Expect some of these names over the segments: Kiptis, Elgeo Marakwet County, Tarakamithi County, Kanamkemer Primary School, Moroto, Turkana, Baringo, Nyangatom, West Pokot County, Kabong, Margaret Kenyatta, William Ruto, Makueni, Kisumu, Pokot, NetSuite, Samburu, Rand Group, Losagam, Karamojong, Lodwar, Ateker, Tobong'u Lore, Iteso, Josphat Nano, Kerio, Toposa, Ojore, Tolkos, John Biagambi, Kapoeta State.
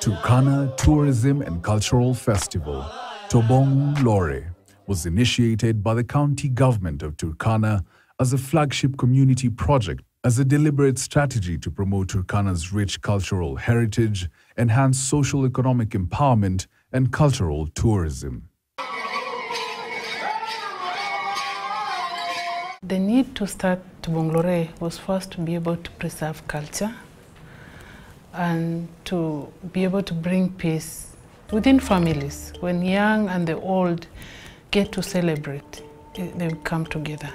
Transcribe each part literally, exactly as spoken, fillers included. Turkana Tourism and Cultural Festival, Tobong'u Lore, was initiated by the county government of Turkana as a flagship community project as a deliberate strategy to promote Turkana's rich cultural heritage, enhance socio-economic empowerment, and cultural tourism. The need to start Tobong'u Lore was first to be able to preserve culture and to be able to bring peace within families. When young and the old get to celebrate, they come together.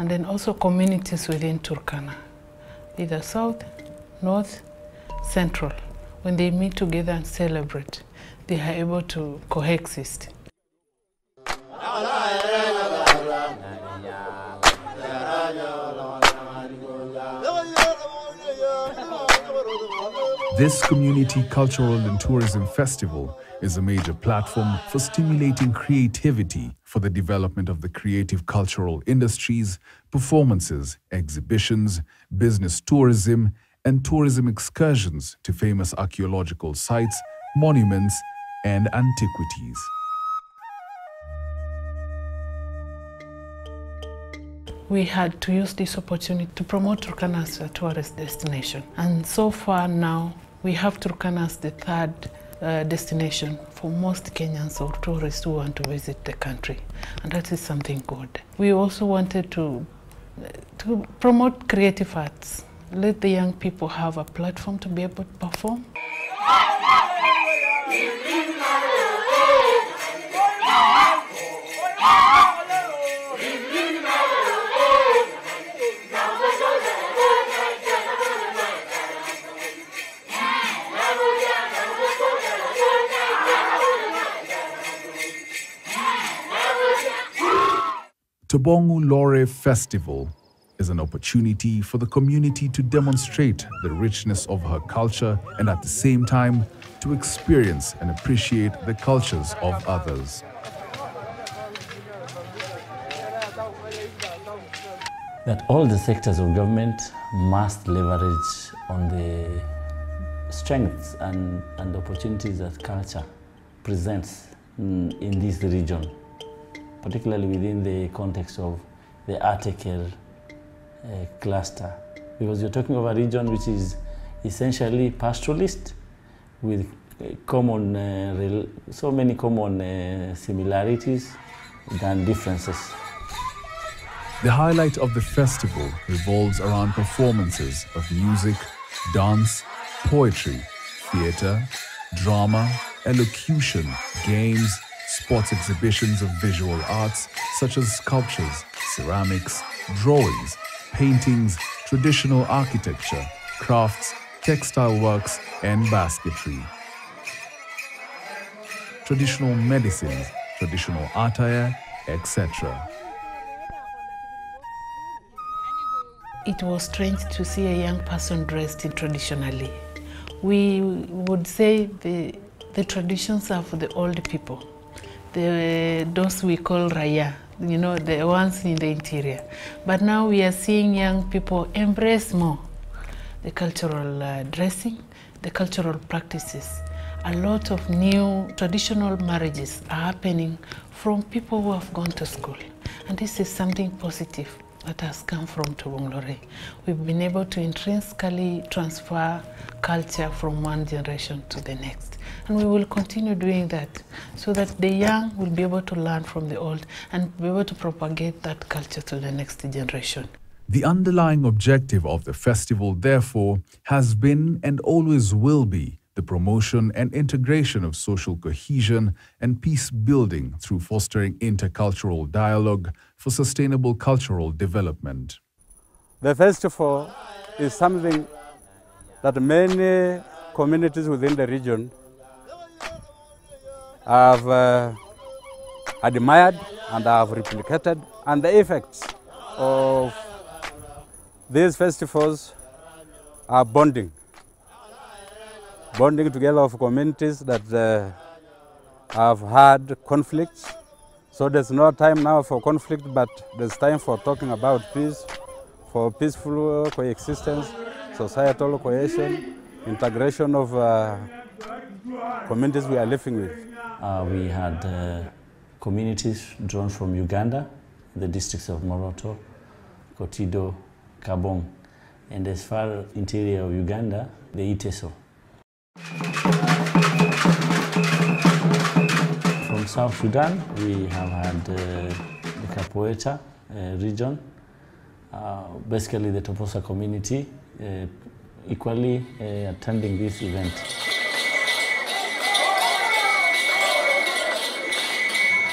And then also communities within Turkana, either south, north, central. When they meet together and celebrate, they are able to coexist. This community cultural and tourism festival is a major platform for stimulating creativity for the development of the creative cultural industries, performances, exhibitions, business tourism, and tourism excursions to famous archaeological sites, monuments, and antiquities. We had to use this opportunity to promote Turkana as a tourist destination. And so far now, we have Turkana as the third uh, destination for most Kenyans or tourists who want to visit the country. And that is something good. We also wanted to, to promote creative arts, let the young people have a platform to be able to perform. Tobong'u Lore Festival is an opportunity for the community to demonstrate the richness of her culture and at the same time to experience and appreciate the cultures of others. That all the sectors of government must leverage on the strengths and, and opportunities that culture presents in, in this region, particularly within the context of the Ateker uh, cluster, because you're talking of a region which is essentially pastoralist with uh, common, uh, so many common uh, similarities than differences. The highlight of the festival revolves around performances of music, dance, poetry, theater, drama, elocution, games, sports exhibitions of visual arts such as sculptures, ceramics, drawings, paintings, traditional architecture, crafts, textile works, and basketry. Traditional medicines, traditional attire, et cetera. It was strange to see a young person dressed traditionally. We would say the, the traditions are for the old people. The, those we call Raya, you know, the ones in the interior. But now we are seeing young people embrace more the cultural uh, dressing, the cultural practices. A lot of new traditional marriages are happening from people who have gone to school. And this is something positive that has come from Tobong'u Lore. We've been able to intrinsically transfer culture from one generation to the next. And we will continue doing that so that the young will be able to learn from the old and be able to propagate that culture to the next generation. The underlying objective of the festival, therefore, has been and always will be the promotion and integration of social cohesion and peace building through fostering intercultural dialogue for sustainable cultural development. The festival is something that many communities within the region have uh, admired and have replicated, and the effects of these festivals are bonding. Bonding together of communities that uh, have had conflicts, So there's no time now for conflict, but there's time for talking about peace, for peaceful coexistence, societal cohesion, integration of uh, communities we are living with. Uh, we had uh, communities drawn from Uganda, the districts of Moroto, Kotido, Kabong, and as far as interior of Uganda, the Iteso. From South Sudan, we have had uh, the Kapoeta uh, region, uh, basically the Toposa community, uh, equally uh, attending this event.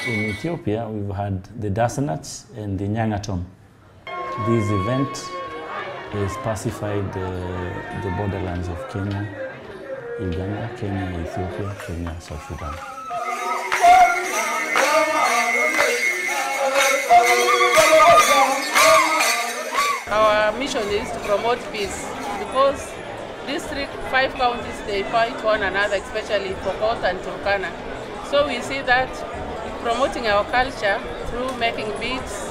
In Ethiopia, we've had the Dassanech and the Nyangatom. This event has pacified uh, the borderlands of Kenya, Uganda, Kenya, Ethiopia, Kenya, South Sudan. Our mission is to promote peace because district five counties, they fight one another, especially Pokot and Turkana. So we see that promoting our culture through making beads,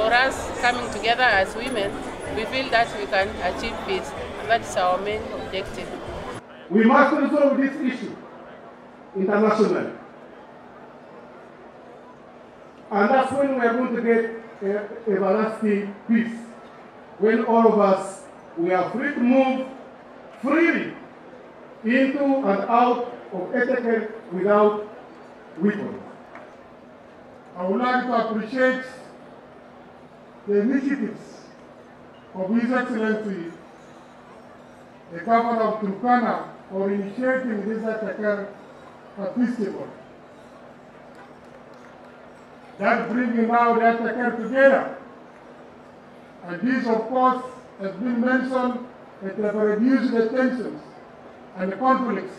for us coming together as women, we feel that we can achieve peace. That is our main objective. We must resolve this issue internationally. And that's when we are going to get a, a lasting peace. When all of us, we are free to move freely into and out of Ateker without weapons. I would like to appreciate the initiatives of His Excellency, the Governor of Turkana, for initiating this Ateker festival. That bringing now the Ateker together. And this, of course, has been mentioned, it has reduced the tensions and the conflicts.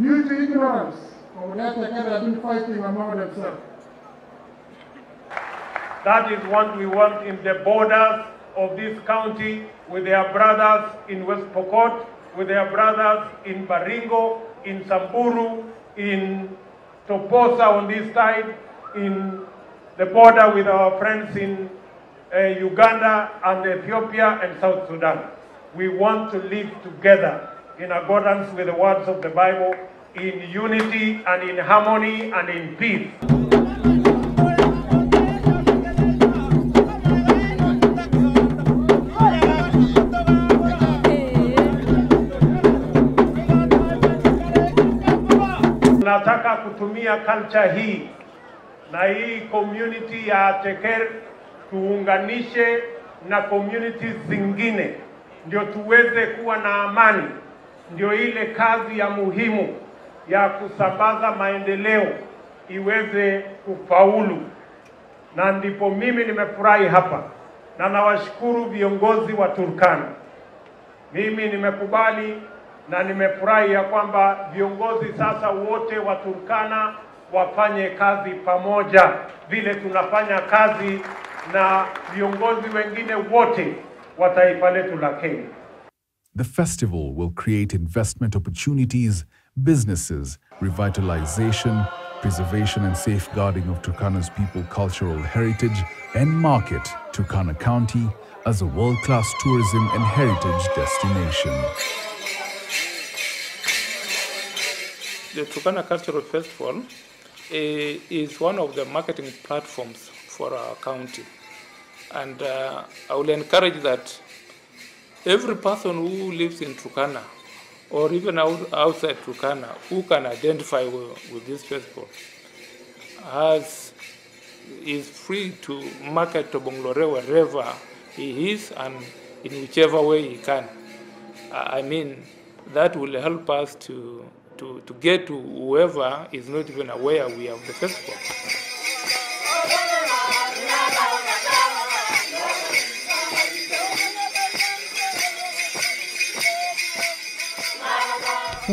Due to ignorance of the Ateker have been fighting among themselves. That is what we want in the borders of this county, with their brothers in West Pokot, with their brothers in Baringo, in Samburu, in Toposa on this side, in the border with our friends in uh, Uganda and Ethiopia and South Sudan. We want to live together in accordance with the words of the Bible, in unity and in harmony and in peace. Nataka kutumia culture hii na hii community ya Ateker tuunganishe na communities zingine, ndio tuweze kuwa na amani. Ndio ile kazi ya muhimu ya kusambaza maendeleo iweze kufaulu, na ndipo mimi nimefurahi hapa na nawashukuru viongozi wa Turkana. Mimi nimekubali na nimefurahi ya kwamba viongozi sasa wote wa Turkana wafanye kazi pamoja vile tunafanya kazi na viongozi wengine wote wa taifa letu la Kenya. The festival will create investment opportunities, businesses, revitalization, preservation and safeguarding of Turkana's people cultural heritage, and market Turkana County as a world-class tourism and heritage destination. The Turkana Cultural Festival eh, is one of the marketing platforms for our county. And uh, I will encourage that every person who lives in Turkana, or even out, outside Turkana, who can identify with, with this festival, has, is free to market Tobong'u Lore wherever he is and in whichever way he can. I mean, that will help us to To, to get to whoever is not even aware we have the festival.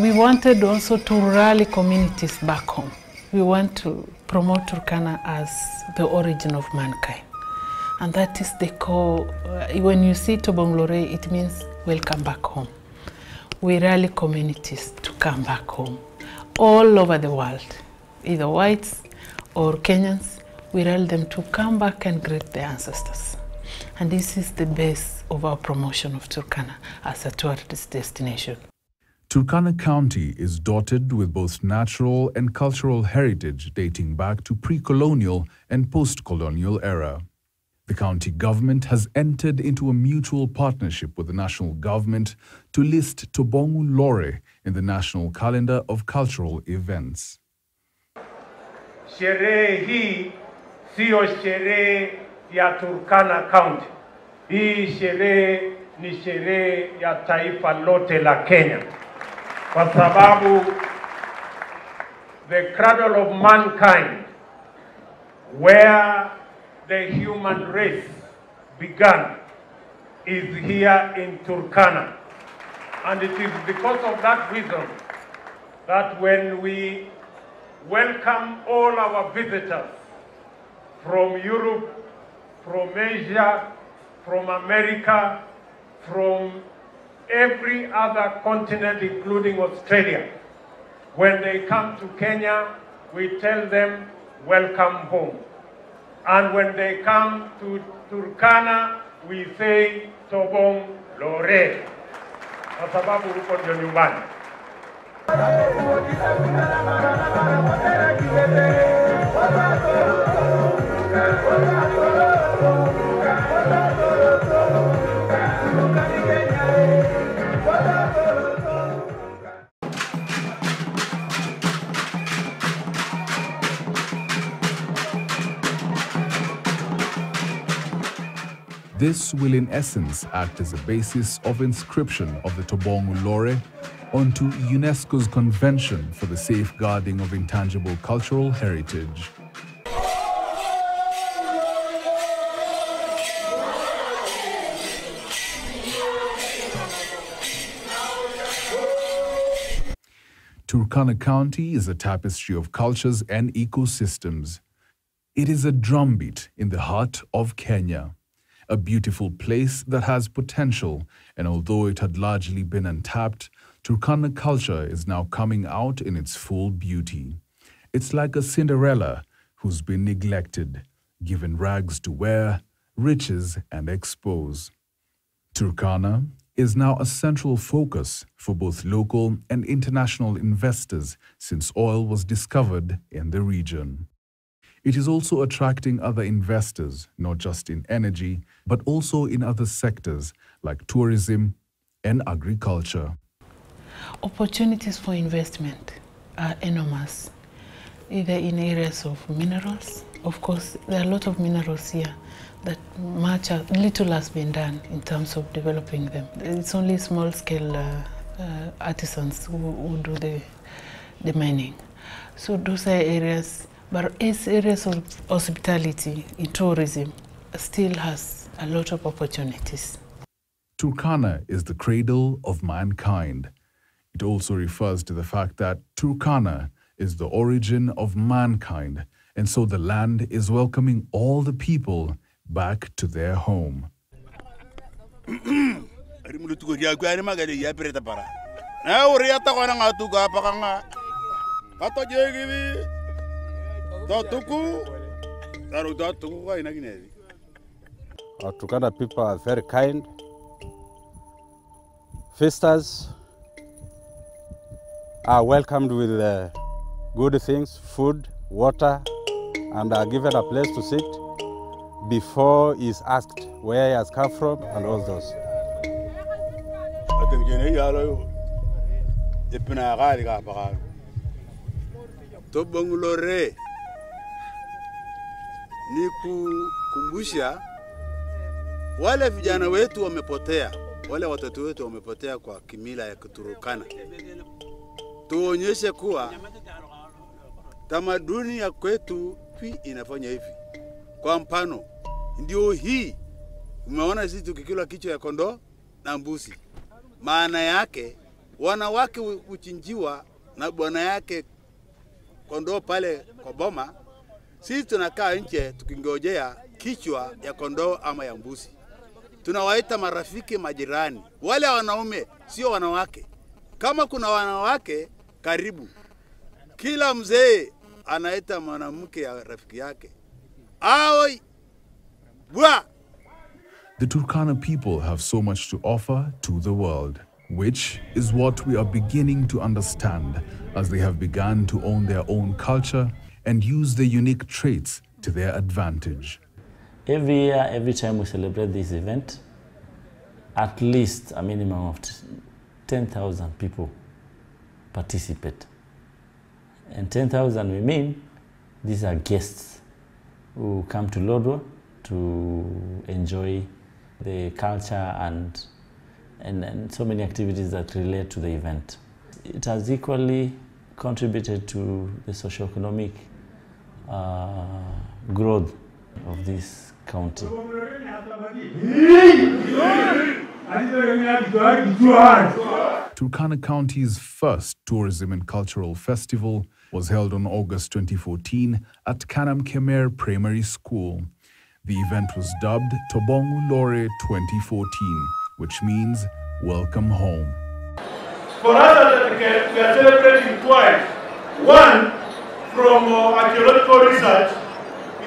We wanted also to rally communities back home. We want to promote Turkana as the origin of mankind. And that is the core. When you see Tobong'u Lore, it means welcome back home. We rally communities to come back home all over the world. either whites or Kenyans, we rally them to come back and greet their ancestors. And this is the base of our promotion of Turkana as a tourist destination. Turkana County is dotted with both natural and cultural heritage dating back to pre-colonial and post-colonial era. The county government has entered into a mutual partnership with the national government to list Tobong'u Lore in the national calendar of cultural events. Sherehe hii siyo sherehe ya Turkana County. Hii sherehe ni sherehe ya taifa lote la Kenya. Kwa sababu the cradle of mankind, where the human race began, is here in Turkana. And it is because of that reason that when we welcome all our visitors from Europe, from Asia, from America, from every other continent, including Australia, when they come to Kenya, we tell them, welcome home. And when they come to Turkana, we say, Tobong'u Lore. Kwa sababu huko ndio nyumbani. This will in essence act as a basis of inscription of the Tobong'u Lore onto UNESCO's Convention for the Safeguarding of Intangible Cultural Heritage. Turkana County is a tapestry of cultures and ecosystems. It is a drumbeat in the heart of Kenya. A beautiful place that has potential, and although it had largely been untapped, Turkana culture is now coming out in its full beauty. It's like a Cinderella who's been neglected, given rags to wear, riches and expose. Turkana is now a central focus for both local and international investors since oil was discovered in the region. It is also attracting other investors, not just in energy, but also in other sectors like tourism and agriculture. Opportunities for investment are enormous, either in areas of minerals. Of course, there are a lot of minerals here that much little has been done in terms of developing them. It's only small-scale uh, uh, artisans who, who do the, the mining. So those are areas. But its areas of hospitality and tourism still has a lot of opportunities. Turkana is the cradle of mankind. It also refers to the fact that Turkana is the origin of mankind, and so the land is welcoming all the people back to their home. Our Turkana people are very kind, visitors are welcomed with uh, good things, food, water, and are given a place to sit before he is asked where he has come from and all those. Tobong'u Lore ni kukumbusha wale vijana wetu wamepotea, wale watoto wetu wamepotea kwa kimila ya Turkana. Tuonyeshe kuwa tamaduni ya kwetu hii inafanya hivi. Kwa mfano, ndio hii umeona sisi tukikula kichwa ya kondoo na mbuzi. Maana yake wanawake uchinjiwa na bwana yake kondoo pale kwa boma. Sisi tunakaa nje tukingojea kichwa ya kondoo ama ya mbuzi. Tunawaita marafiki, majirani. Wale wanaume sio wanawake. Kama kuna wanawake karibu. Kila mzee anaita mwanamke ya rafiki yake. Aoi! Bwa! The Turkana people have so much to offer to the world, which is what we are beginning to understand as they have begun to own their own culture and use their unique traits to their advantage. Every year, every time we celebrate this event, at least a minimum of ten thousand people participate. And ten thousand we mean, these are guests who come to Lodwar to enjoy the culture and, and, and so many activities that relate to the event. It has equally contributed to the socio-economic uh, growth of this county. Turkana County's first tourism and cultural festival was held on August twenty fourteen at Kanamkemer Primary School. The event was dubbed Tobong'u Lore twenty fourteen, which means welcome home. For us, we are celebrating twice. One, from archaeological research,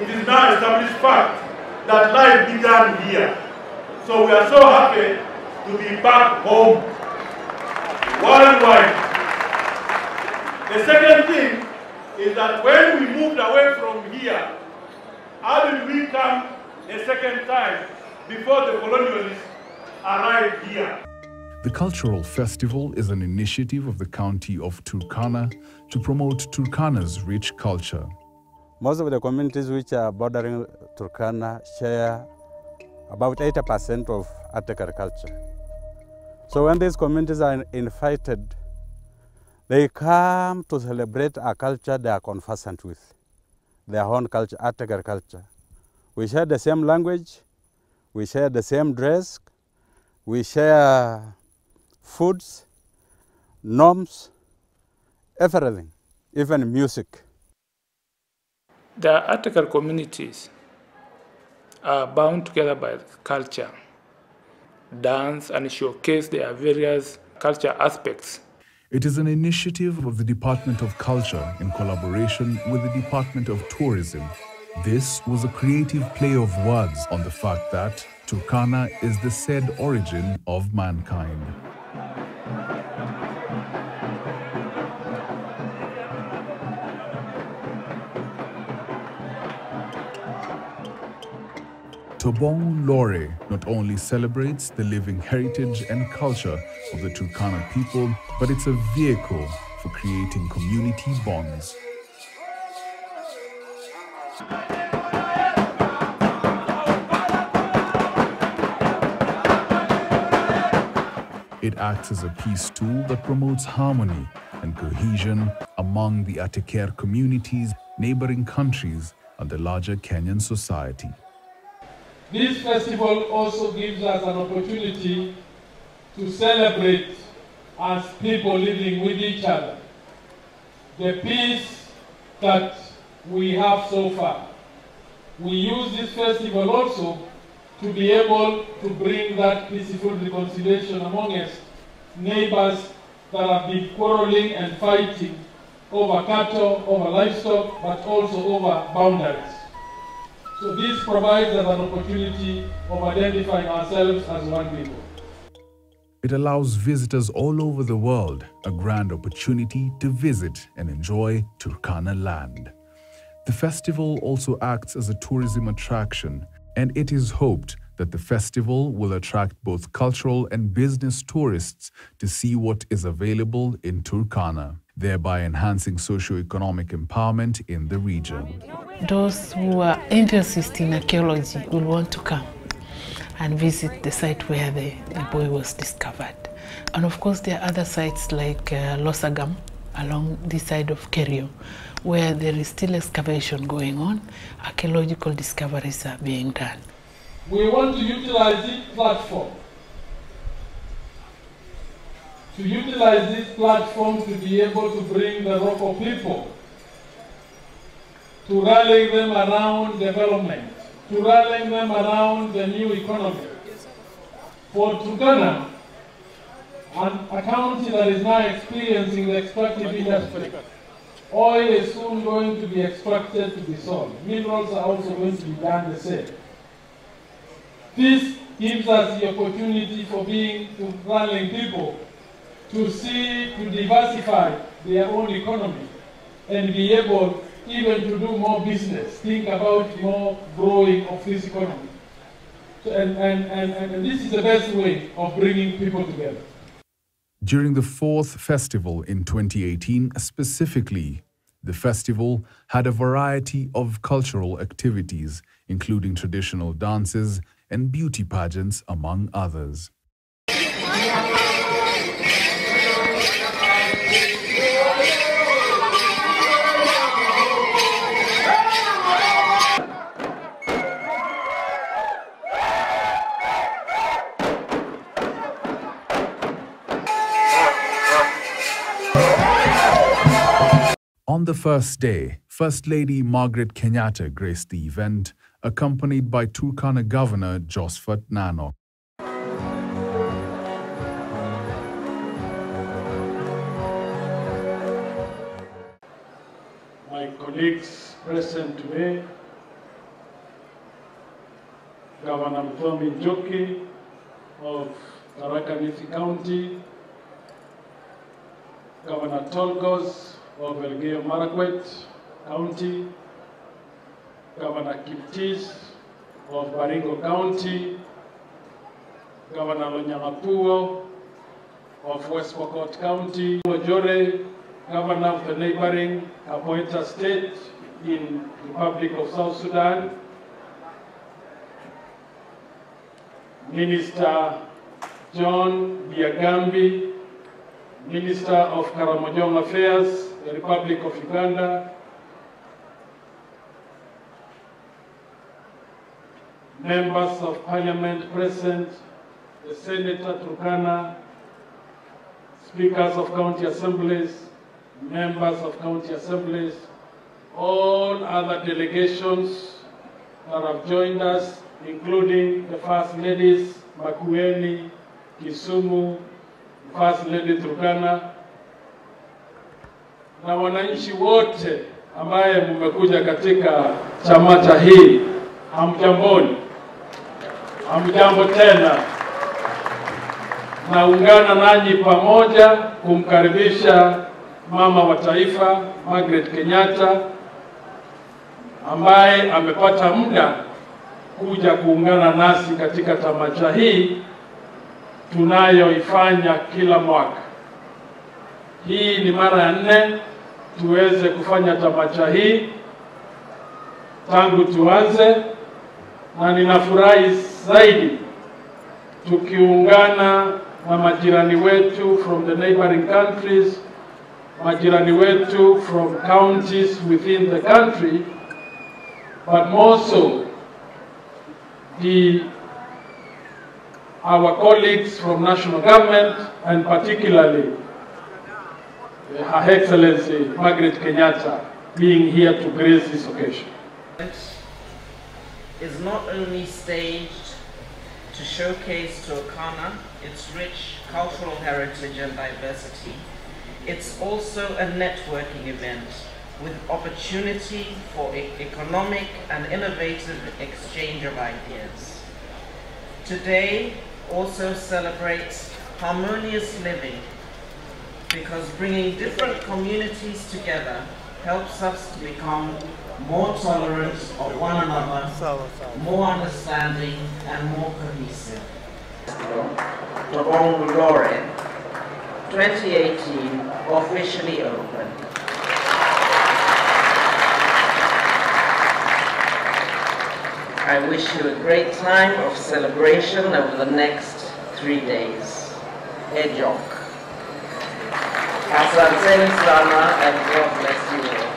it is now established fact that life began here. So we are so happy to be back home, worldwide. The second thing is that when we moved away from here, how did we come a second time before the colonialists arrived here? The Cultural Festival is an initiative of the county of Turkana to promote Turkana's rich culture. Most of the communities which are bordering Turkana share about eighty percent of Ateker culture. So when these communities are invited, they come to celebrate a culture they are conversant with, their own culture, Ateker culture. We share the same language, we share the same dress, we share foods, norms, everything, even music. The Ateker communities are bound together by culture, dance, and showcase their various culture aspects. It is an initiative of the Department of Culture in collaboration with the Department of Tourism. This was a creative play of words on the fact that Turkana is the said origin of mankind. Tobong'u Lore not only celebrates the living heritage and culture of the Turkana people, but it's a vehicle for creating community bonds. It acts as a peace tool that promotes harmony and cohesion among the Ateker communities, neighboring countries, and the larger Kenyan society. This festival also gives us an opportunity to celebrate as people living with each other the peace that we have so far. We use this festival also to be able to bring that peaceful reconciliation among us, neighbors that have been quarreling and fighting over cattle, over livestock, but also over boundaries. So this provides us an opportunity of identifying ourselves as one people. It allows visitors all over the world a grand opportunity to visit and enjoy Turkana land. The festival also acts as a tourism attraction, and it is hoped that the festival will attract both cultural and business tourists to see what is available in Turkana, thereby enhancing socio-economic empowerment in the region. Those who are interested in archaeology will want to come and visit the site where the, the boy was discovered. And of course there are other sites like uh, Losagam along this side of Kerio, where there is still excavation going on, archaeological discoveries are being done. We want to utilize this platform to utilize this platform to be able to bring the local people, to rally them around development, to rally them around the new economy. For Turkana, a county that is now experiencing the extractive industry, Oil is soon going to be extracted to be sold. Minerals are also going to be done the same. This gives us the opportunity for being to running people to see, to diversify their own economy and be able even to do more business, think about more growing of this economy. So, and, and, and, and this is the best way of bringing people together. During the fourth festival in twenty eighteen specifically, the festival had a variety of cultural activities, including traditional dances and beauty pageants, among others. On the first day, First Lady Margaret Kenyatta graced the event, accompanied by Turkana Governor Josphat Nano. My colleagues present today, Governor Mpomi Joki of Tarakamithi County, Governor Tolkos of Elgeo Marakwet County, Governor Kiptis of Baringo County, Governor Lonyangapuo of West Pokot County, Ojore, Governor of the neighboring Kapoeta State in the Republic of South Sudan, Minister John Biagambi, Minister of Karamojong Affairs, the Republic of Uganda, members of Parliament present, the Senator Turkana, speakers of county assemblies, members of county assemblies, all other delegations that have joined us, including the First Ladies Makueni, Kisumu, First Lady Turkana, na wananchi wote ambaye mmekuja katika chamata hii, hamjamboni, hamjambo tena. Naungana nanyi pamoja kumkaribisha mama wa taifa Margaret Kenyatta ambaye amepata muda kuja kuungana nasi katika tamasha hii tunayoifanya kila mwaka. Hii ni mara ya nne tuweze kufanya tamasha hii tangu tuanze, na ninafurahi zaidi tukiungana na majirani wetu from the neighboring countries, majirani wetu from counties within the country, but more so the our colleagues from national government, and particularly Her Excellency Margaret Kenyatta being here to grace this occasion. It's not only staged to showcase Turkana, its rich cultural heritage and diversity, it's also a networking event with opportunity for economic and innovative exchange of ideas. Today also celebrates harmonious living, because bringing different communities together helps us to become more tolerant of one another, more understanding, and more cohesive. Tobong'u Lore twenty eighteen officially open. I wish you a great time of celebration over the next three days. Ejok. Asanteni sana and God bless you all.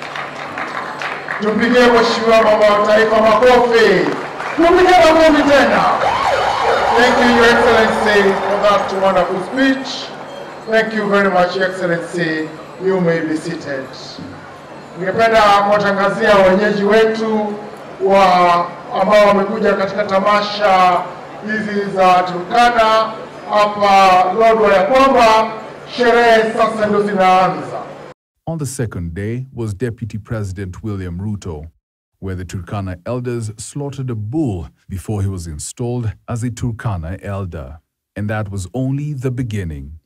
Tupigie mheshimiwa baba wa taifa makofi. Tupigie makofi tena. Thank you, Your Excellency, for that wonderful speech. Thank you very much, Your Excellency. You may be seated. Ningependa kuwatangazia wenyeji wetu wa ambao wamekuja katika tamasha hizi za Turkana hapa Lodwar ya kwamba sherehe sasa ndio zinaanza. On the second day was Deputy President William Ruto, where the Turkana elders slaughtered a bull before he was installed as a Turkana elder. And that was only the beginning.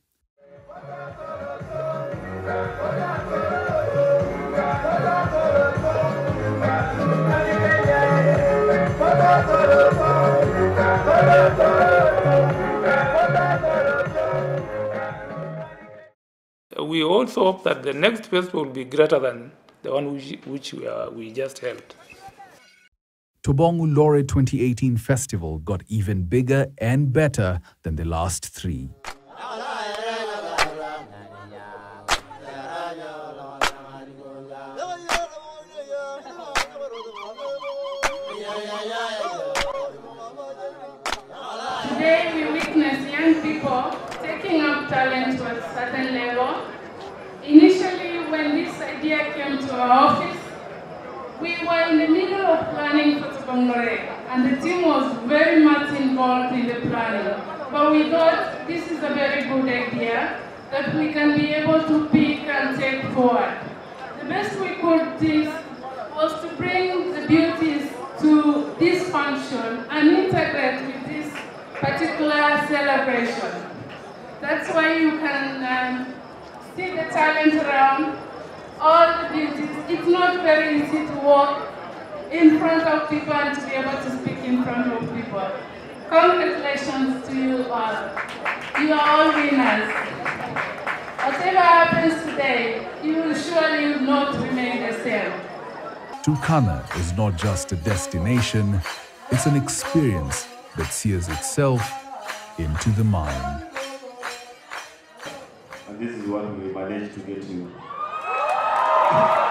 We also hope that the next festival will be greater than the one which, which we, are, we just held. Tobong'u Lore twenty eighteen festival got even bigger and better than the last three. Today we witness young people taking up talent to a certain level. Initially, when this idea came to our office, we were in the middle of planning for Tobong'u Lore, and the team was very much involved in the planning. But we thought this is a very good idea that we can be able to pick and take forward. The best we could do was to bring the beauties to this function and integrate with this particular celebration. That's why you can um, see the talent around. All the beauties. It's not very easy to walk in front of people and to be able to speak in front of people. Congratulations to you all. You are all winners. Whatever happens today, you will surely not remain the same. Turkana is not just a destination, it's an experience that sears itself into the mind. And this is what we managed to get you. Thank you.